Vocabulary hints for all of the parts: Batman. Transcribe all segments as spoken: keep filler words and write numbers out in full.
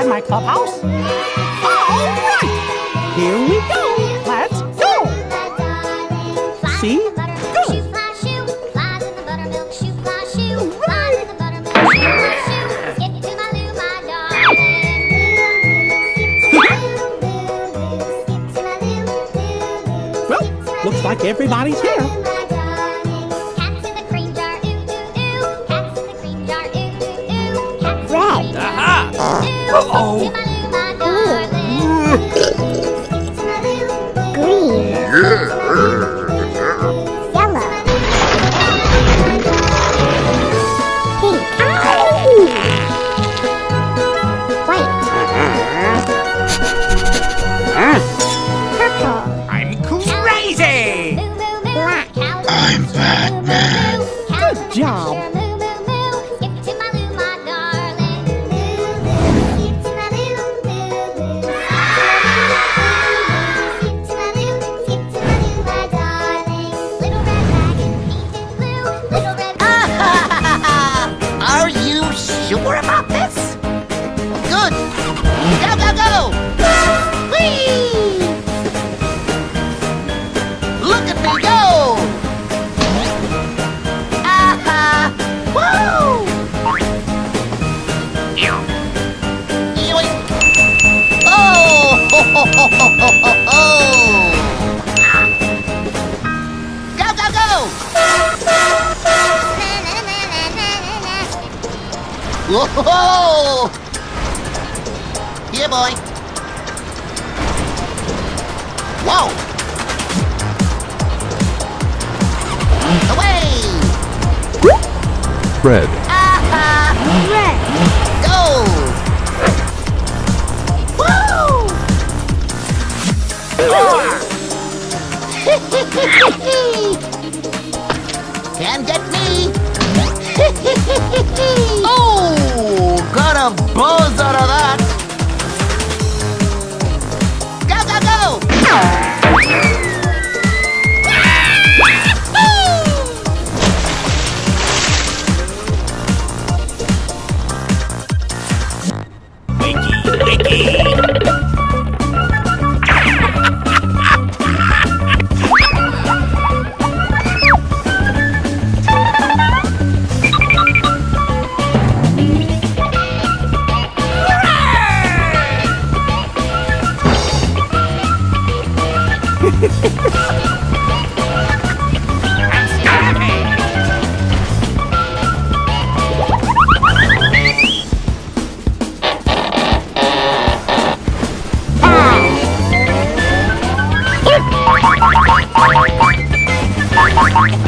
inside my clubhouse? All right! Here we go! Let's go! See? Good! Well, looks like everybody's here. Uh-oh. Green. Yellow. Pink. White. Purple. I'm crazy. Black. I'm Batman. Good job. Sure about this? Good! Go, go, go! Whee! Look at me go! Ah-ha! Woo! Yoink! Oh! Ho, ho, ho, ho, ho, ho, ho! Go, go, go! Whoa! Here, boy. Whoa! Away! Red. Ah-ha! Red. Go! Woo! Ah. Can't get me! Oh, got a buzz out of that. Go, go, go. Wakey,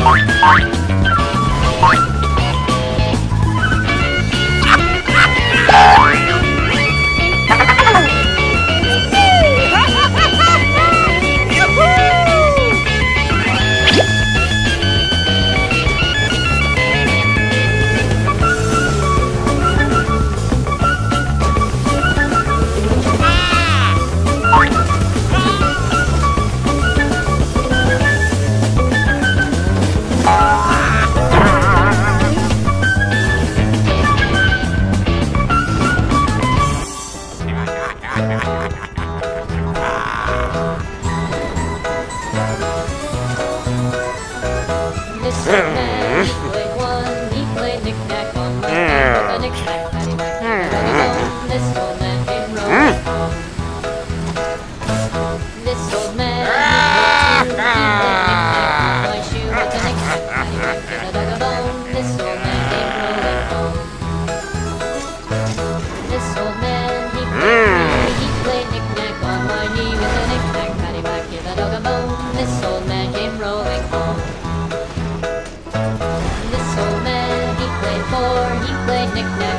wakey. Nick-nack.